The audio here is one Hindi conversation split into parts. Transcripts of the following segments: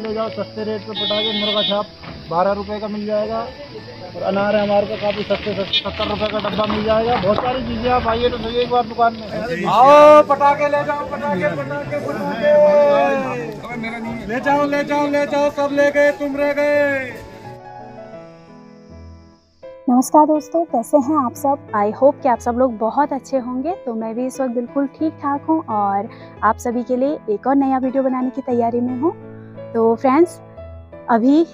चले जाओ सस्ते रेट पर पटा के मुर्गा छाप 12 रुपये का मिल जाएगा। और अनार है हमारे को काफ़ी सस्ते सस्ते 70 रुपये का डब्बा मिल जाएगा। बहुत सारी चीज़ें आप आइए तो सही एक बार दुकान में आओ, पटाखे ले जाओ, पटाखे पटाखे पटाखे ले जाओ ले जाओ ले जाओ, सब ले गए तुम रह गए। नमस्कार दोस्तों, कैसे हैं आप सब? आई होप कि आप सब लोग बहुत अच्छे होंगे। तो मैं भी इस वक्त बिल्कुल ठीक ठाक हूँ और आप सभी के लिए एक और नया वीडियो बनाने की तैयारी में हूँ। तो फ्रेंड्स, अभी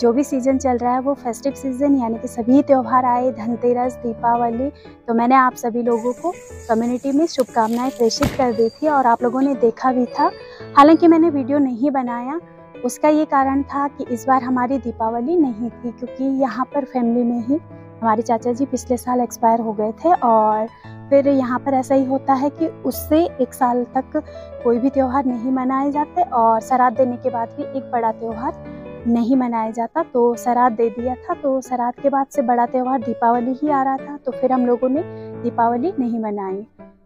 जो भी सीज़न चल रहा है वो फेस्टिव सीज़न, यानी कि सभी त्यौहार आए, धनतेरस, दीपावली। तो मैंने आप सभी लोगों को कम्युनिटी में शुभकामनाएँ प्रेषित कर दी थी और आप लोगों ने देखा भी था। हालाँकि मैंने वीडियो नहीं बनाया, उसका ये कारण था कि इस बार हमारी दीपावली नहीं थी, क्योंकि यहाँ पर फैमिली में ही हमारे चाचा जी पिछले साल एक्सपायर हो गए थे। और फिर यहाँ पर ऐसा ही होता है कि उससे एक साल तक कोई भी त्यौहार नहीं मनाए जाते और श्राद्ध देने के बाद भी एक बड़ा त्यौहार नहीं मनाया जाता। तो श्राद्ध दे दिया था, तो श्राद्ध के बाद से बड़ा त्यौहार दीपावली ही आ रहा था, तो फिर हम लोगों ने दीपावली नहीं मनाई।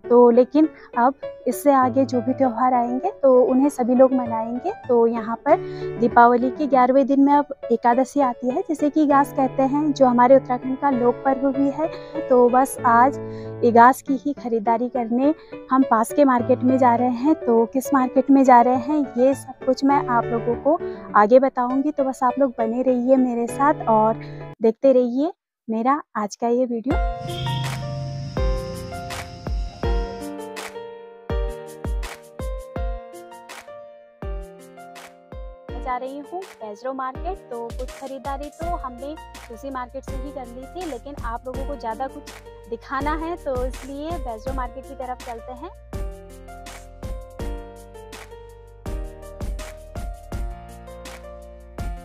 तो लेकिन अब इससे आगे जो भी त्यौहार आएंगे तो उन्हें सभी लोग मनाएंगे। तो यहाँ पर दीपावली के 11वें दिन में अब एकादशी आती है, जिसे कि इगास कहते हैं, जो हमारे उत्तराखंड का लोक पर्व भी है। तो बस आज इगास की ही खरीदारी करने हम पास के मार्केट में जा रहे हैं। तो किस मार्केट में जा रहे हैं ये सब कुछ मैं आप लोगों को आगे बताऊँगी। तो बस आप लोग बने रहिए मेरे साथ और देखते रहिए मेरा आज का ये वीडियो। जा रही हूँ बैजर मार्केट। तो कुछ खरीदारी तो हमने उसी मार्केट से ही कर ली थी, लेकिन आप लोगों को ज़्यादा कुछ दिखाना है तो इसलिए बैजर मार्केट की तरफ चलते हैं।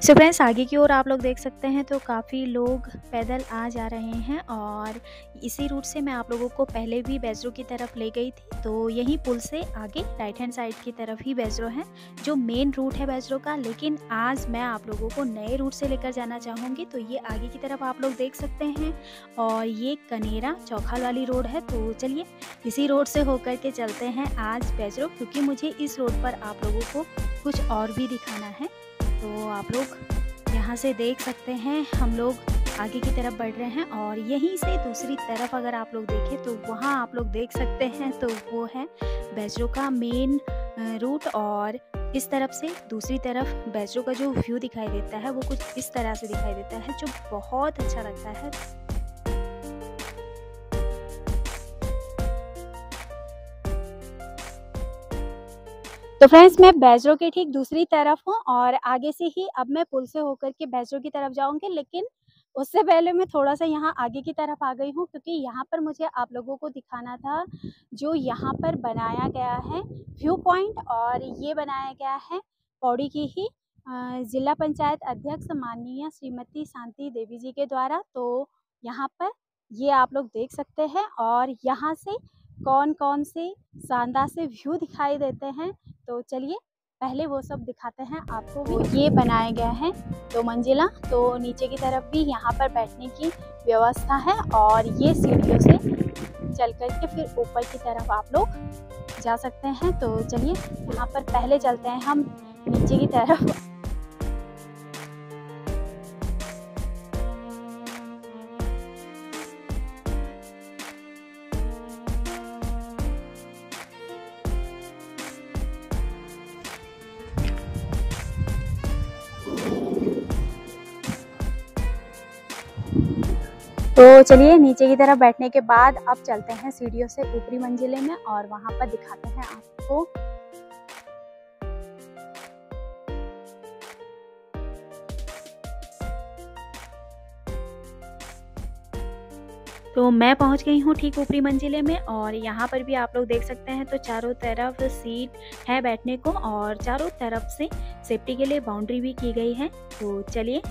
सो फ्रेंड्स, आगे की ओर आप लोग देख सकते हैं तो काफ़ी लोग पैदल आ जा रहे हैं और इसी रूट से मैं आप लोगों को पहले भी बैजरो की तरफ ले गई थी। तो यही पुल से आगे राइट हैंड साइड की तरफ ही बैजरो है, जो मेन रूट है बैजरो का। लेकिन आज मैं आप लोगों को नए रूट से लेकर जाना चाहूँगी। तो ये आगे की तरफ आप लोग देख सकते हैं और ये कनेरा चौखाल वाली रोड है। तो चलिए इसी रोड से होकर के चलते हैं आज बैजरो, क्योंकि मुझे इस रोड पर आप लोगों को कुछ और भी दिखाना है। तो आप लोग यहाँ से देख सकते हैं हम लोग आगे की तरफ बढ़ रहे हैं और यहीं से दूसरी तरफ अगर आप लोग देखें तो वहाँ आप लोग देख सकते हैं तो वो है बैजरो का मेन रूट। और इस तरफ से दूसरी तरफ बैजरो का जो व्यू दिखाई देता है वो कुछ इस तरह से दिखाई देता है, जो बहुत अच्छा लगता है। तो फ्रेंड्स, मैं बैजरो के ठीक दूसरी तरफ हूँ और आगे से ही अब मैं पुल से होकर के बैजरो की तरफ जाऊँगी। लेकिन उससे पहले मैं थोड़ा सा यहाँ आगे की तरफ आ गई हूँ, क्योंकि यहाँ पर मुझे आप लोगों को दिखाना था जो यहाँ पर बनाया गया है व्यू पॉइंट। और ये बनाया गया है पौड़ी की ही जिला पंचायत अध्यक्ष माननीय श्रीमती शांति देवी जी के द्वारा। तो यहाँ पर ये आप लोग देख सकते हैं और यहाँ से कौन कौन से शानदार से व्यू दिखाई देते हैं। तो चलिए पहले वो सब दिखाते हैं आपको भी। ये बनाया गया है 2 मंजिला। तो नीचे की तरफ भी यहाँ पर बैठने की व्यवस्था है और ये सीढ़ियों से चल कर के फिर ऊपर की तरफ आप लोग जा सकते हैं। तो चलिए यहाँ पर पहले चलते हैं हम नीचे की तरफ। तो चलिए नीचे की तरफ बैठने के बाद अब चलते हैं सीढ़ियों से ऊपरी मंजिले में और वहां पर दिखाते हैं आपको। तो मैं पहुंच गई हूं ठीक ऊपरी मंजिले में और यहां पर भी आप लोग देख सकते हैं तो चारों तरफ सीट है बैठने को और चारों तरफ से सेफ्टी के लिए बाउंड्री भी की गई है। तो चलिए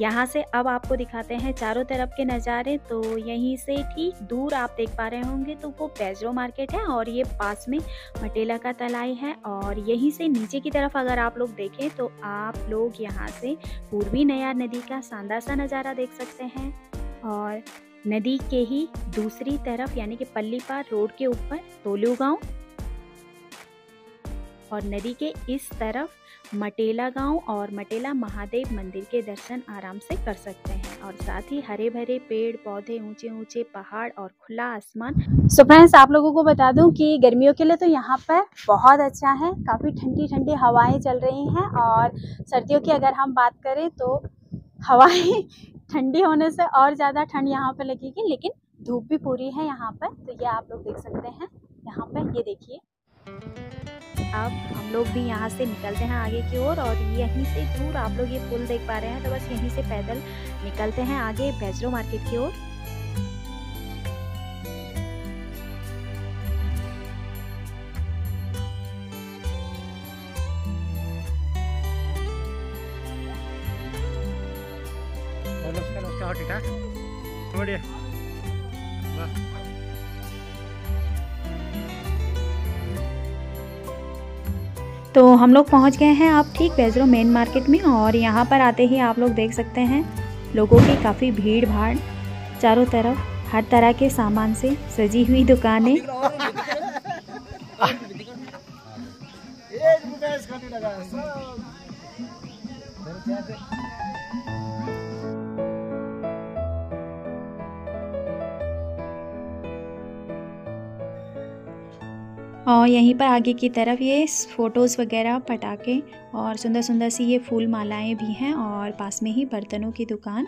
यहाँ से अब आपको दिखाते हैं चारों तरफ के नज़ारे। तो यहीं से ठीक दूर आप देख पा रहे होंगे तो वो बैजरो मार्केट है और ये पास में मटेला का तलाई है। और यहीं से नीचे की तरफ अगर आप लोग देखें तो आप लोग यहाँ से पूर्वी नया नदी का शानदार सा नज़ारा देख सकते हैं। और नदी के ही दूसरी तरफ यानी कि पल्लीपार रोड के ऊपर तोलू गाँव और नदी के इस तरफ मटेला गांव और मटेला महादेव मंदिर के दर्शन आराम से कर सकते हैं। और साथ ही हरे भरे पेड़ पौधे, ऊंचे ऊंचे पहाड़ और खुला आसमान। सो फ्रेंड्स, आप लोगों को बता दूं कि गर्मियों के लिए तो यहाँ पर बहुत अच्छा है, काफ़ी ठंडी ठंडी हवाएं चल रही हैं। और सर्दियों की अगर हम बात करें तो हवाएं ठंडी होने से और ज़्यादा ठंड यहाँ पर लगेगी, लेकिन धूप भी पूरी है यहाँ पर। तो ये आप लोग देख सकते हैं यहाँ पर, ये देखिए। अब हम लोग भी यहाँ से निकलते हैं आगे की ओर, और यहीं से दूर आप लोग ये पुल देख पा रहे हैं, तो बस यहीं से पैदल निकलते हैं आगे बैजर मार्केट की ओर। तो हम लोग पहुंच गए हैं आप ठीक बैजरो मेन मार्केट में, और यहां पर आते ही आप लोग देख सकते हैं लोगों की काफ़ी भीड़ भाड़, चारों तरफ हर तरह के सामान से सजी हुई दुकानें। और यहीं पर आगे की तरफ ये फ़ोटोज़ वगैरह, पटाखे और सुंदर सुंदर सी ये फूल मालाएँ भी हैं, और पास में ही बर्तनों की दुकान।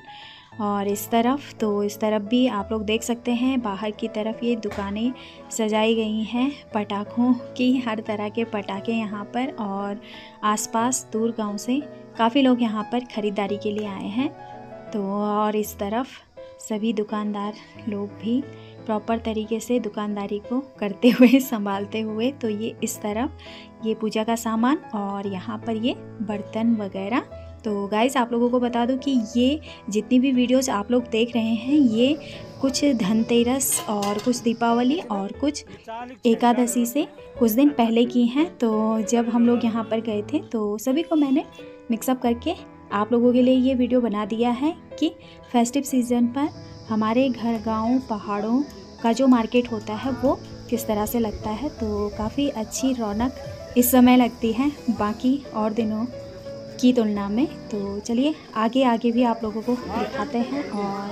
और इस तरफ, तो इस तरफ भी आप लोग देख सकते हैं बाहर की तरफ ये दुकानें सजाई गई हैं पटाखों की, हर तरह के पटाखे यहाँ पर। और आसपास दूर गांव से काफ़ी लोग यहाँ पर ख़रीदारी के लिए आए हैं। तो और इस तरफ सभी दुकानदार लोग भी प्रॉपर तरीके से दुकानदारी को करते हुए, संभालते हुए। तो ये इस तरफ ये पूजा का सामान, और यहाँ पर ये बर्तन वगैरह। तो गाइस, आप लोगों को बता दूं कि ये जितनी भी वीडियोस आप लोग देख रहे हैं, ये कुछ धनतेरस और कुछ दीपावली और कुछ एकादशी से कुछ दिन पहले की हैं। तो जब हम लोग यहाँ पर गए थे तो सभी को मैंने मिक्सअप करके आप लोगों के लिए ये वीडियो बना दिया है कि फेस्टिव सीज़न पर हमारे घर, गांव, पहाड़ों का जो मार्केट होता है वो किस तरह से लगता है। तो काफ़ी अच्छी रौनक इस समय लगती है बाकी और दिनों की तुलना में। तो चलिए आगे आगे भी आप लोगों को दिखाते हैं। और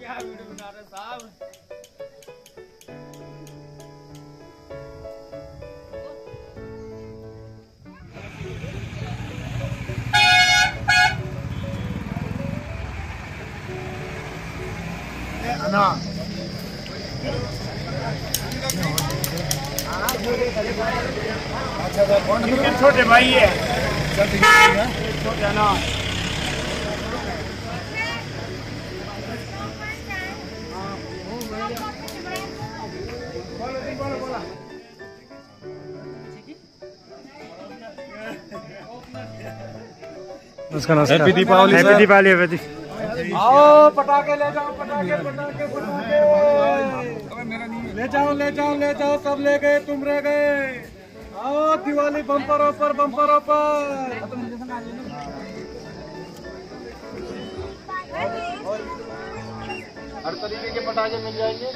क्या वीडियो बना रहे साहब? छोटे भाई है, छोटे ना उसका नाम हैप्पी दीपावली। हैप्पी दीपावली है भाई। आओ पटाखे ले जाओ, पटाखे पटाखे पटाखे। अबे मेरा नहीं, ले जाओ ले जाओ ले जाओ, सब ले गए, तुम रह गए। आओ दिवाली बम्पर ऊपर बम्पर ऊपर। हर तरीके के पटाखे मिल जाएंगे।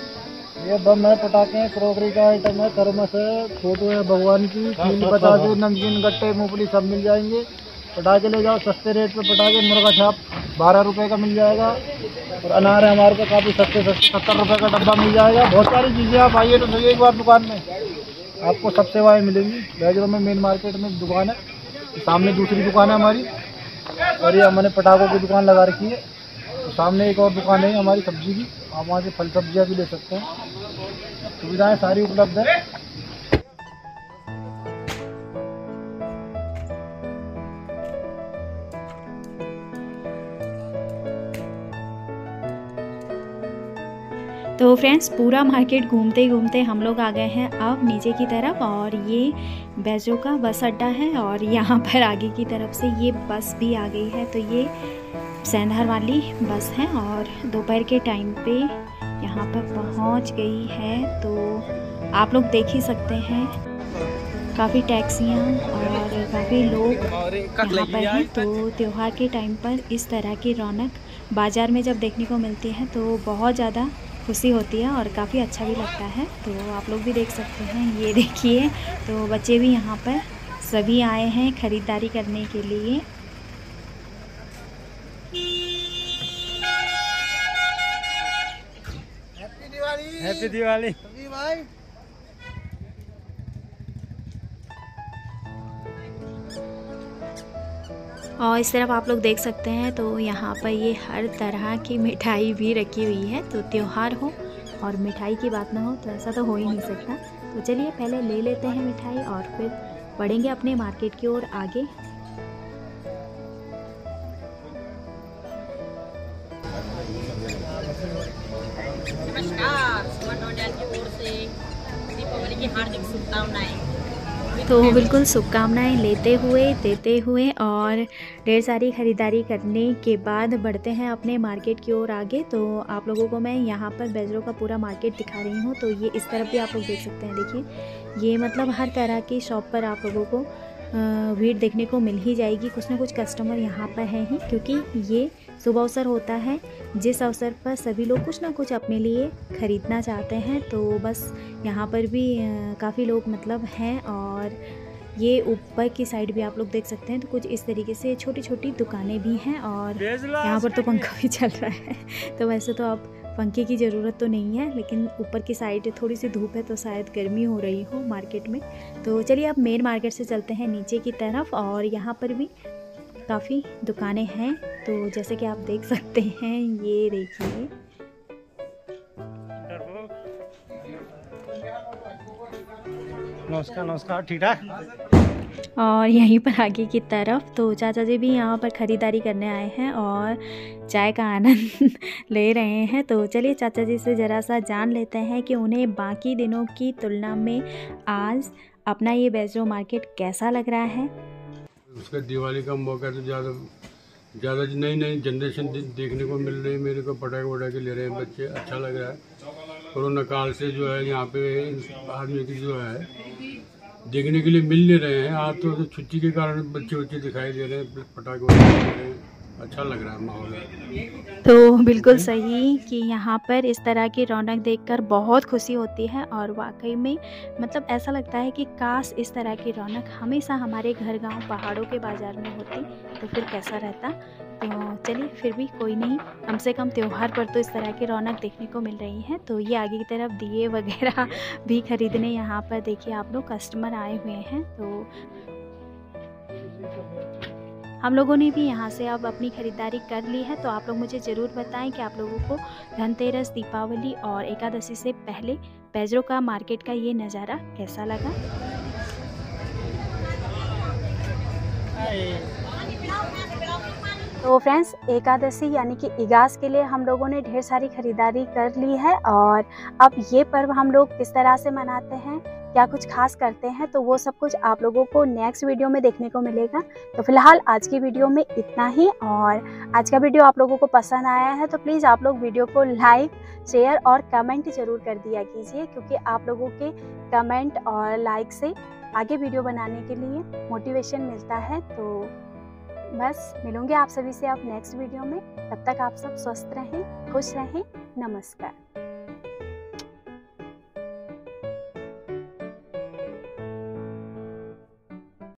ये बम है, पटाखे हैं, क्रॉकरी का आइटम है, थर्मस है, फोटो है भगवान की, फूल, पटाखे, नमकीन, गट्टे, मूंगफली सब मिल जाएंगे। पटाखे ले जाओ, सस्ते रेट पे पटाखे। मुर्गा छाप 12 रुपए का मिल जाएगा, और अनार है हमारे पास काफ़ी सस्ते सस्ते, 70 रुपए का डब्बा मिल जाएगा। बहुत सारी चीज़ें, आप आइए तो सही एक बार दुकान में, आपको सब सेवाएँ मिलेंगी। बैजरों में मेन मार्केट में दुकान है, सामने दूसरी दुकान है हमारी, और ये हमने पटाखों की दुकान लगा रखी है। तो सामने एक और दुकान है हमारी सब्जी की, आप वहाँ से फल सब्जियाँ भी ले सकते हैं। सुविधाएँ सारी उपलब्ध है। तो फ्रेंड्स, पूरा मार्केट घूमते घूमते हम लोग आ गए हैं अब नीचे की तरफ, और ये बैजो का बस अड्डा है। और यहाँ पर आगे की तरफ से ये बस भी आ गई है। तो ये सैंधार वाली बस है, और दोपहर के टाइम पे यहाँ पर पहुँच गई है। तो आप लोग देख ही सकते हैं। काफ़ी टैक्सियाँ और काफ़ी लोग यहाँ पर हैं। तो त्यौहार के टाइम पर इस तरह की रौनक बाज़ार में जब देखने को मिलती है तो बहुत ज़्यादा खुशी होती है और काफ़ी अच्छा भी लगता है। तो आप लोग भी देख सकते हैं, ये देखिए तो बच्चे भी यहाँ पर सभी आए हैं ख़रीदारी करने के लिए। हैप्पी दिवाली भाई। और इस तरफ आप लोग देख सकते हैं तो यहाँ पर ये हर तरह की मिठाई भी रखी हुई है। तो त्यौहार हो और मिठाई की बात ना हो तो ऐसा तो हो ही नहीं सकता। तो चलिए पहले ले लेते हैं मिठाई और फिर बढ़ेंगे अपने मार्केट की ओर आगे। तो बिल्कुल शुभकामनाएं लेते हुए देते हुए और ढेर सारी ख़रीदारी करने के बाद बढ़ते हैं अपने मार्केट की ओर आगे। तो आप लोगों को मैं यहाँ पर बैजरों का पूरा मार्केट दिखा रही हूँ। तो ये इस तरफ भी आप लोग देख सकते हैं, देखिए ये मतलब हर तरह की शॉप पर आप लोगों को भीड़ देखने को मिल ही जाएगी। कुछ ना कुछ कस्टमर यहाँ पर हैं ही, क्योंकि ये शुभ अवसर होता है जिस अवसर पर सभी लोग कुछ ना कुछ अपने लिए ख़रीदना चाहते हैं। तो बस यहाँ पर भी काफ़ी लोग मतलब हैं। और ये ऊपर की साइड भी आप लोग देख सकते हैं तो कुछ इस तरीके से छोटी छोटी दुकानें भी हैं। और यहाँ पर तो पंखा भी चल रहा है, तो वैसे तो आप पंखे की ज़रूरत तो नहीं है, लेकिन ऊपर की साइड थोड़ी सी धूप है तो शायद गर्मी हो रही हो मार्केट में। तो चलिए अब मेन मार्केट से चलते हैं नीचे की तरफ। और यहाँ पर भी काफ़ी दुकानें हैं, तो जैसे कि आप देख सकते हैं, ये देखिए। नमस्कार नमस्कार, ठीक ठाक। और यहीं पर आगे की तरफ तो चाचा जी भी यहाँ पर ख़रीदारी करने आए हैं और चाय का आनंद ले रहे हैं। तो चलिए चाचा जी से ज़रा सा जान लेते हैं कि उन्हें बाकी दिनों की तुलना में आज अपना ये बैजरो मार्केट कैसा लग रहा है। उसका दिवाली का मौका तो ज़्यादा नई नई जनरेशन देखने को मिल रही है। मेरे को पटाखे वटाखे ले रहे हैं बच्चे, अच्छा लग रहा है। कोरोना काल से जो है यहाँ पे आदमी की जो है देखने के लिए मिल नहीं रहे हैं। आज तो छुट्टी के कारण बच्चे बच्चे दिखाई दे रहे हैं, पटाखे वटाखे ले रहे हैं, अच्छा लग रहा है माहौल। तो बिल्कुल सही कि यहाँ पर इस तरह की रौनक देखकर बहुत खुशी होती है। और वाकई में मतलब ऐसा लगता है कि काश इस तरह की रौनक हमेशा हमारे घर गांव पहाड़ों के बाज़ार में होती तो फिर कैसा रहता। तो चलिए फिर भी कोई नहीं, कम से कम त्यौहार पर तो इस तरह की रौनक देखने को मिल रही है। तो ये आगे की तरफ दिए वगैरह भी खरीदने यहाँ पर देखिए आप लोग कस्टमर आए हुए हैं। तो हम लोगों ने भी यहाँ से अब अपनी ख़रीदारी कर ली है। तो आप लोग मुझे ज़रूर बताएं कि आप लोगों को धनतेरस, दीपावली और एकादशी से पहले बैजरों का मार्केट का ये नज़ारा कैसा लगा। तो फ्रेंड्स, एकादशी यानी कि इगास के लिए हम लोगों ने ढेर सारी ख़रीदारी कर ली है। और अब ये पर्व हम लोग किस तरह से मनाते हैं, क्या कुछ खास करते हैं, तो वो सब कुछ आप लोगों को नेक्स्ट वीडियो में देखने को मिलेगा। तो फिलहाल आज की वीडियो में इतना ही। और आज का वीडियो आप लोगों को पसंद आया है तो प्लीज़ आप लोग वीडियो को लाइक, शेयर और कमेंट ज़रूर कर दिया कीजिए, क्योंकि आप लोगों के कमेंट और लाइक से आगे वीडियो बनाने के लिए मोटिवेशन मिलता है। तो बस मिलूँगी आप सभी से आप नेक्स्ट वीडियो में। तब तक आप सब स्वस्थ रहें, खुश रहें। नमस्कार।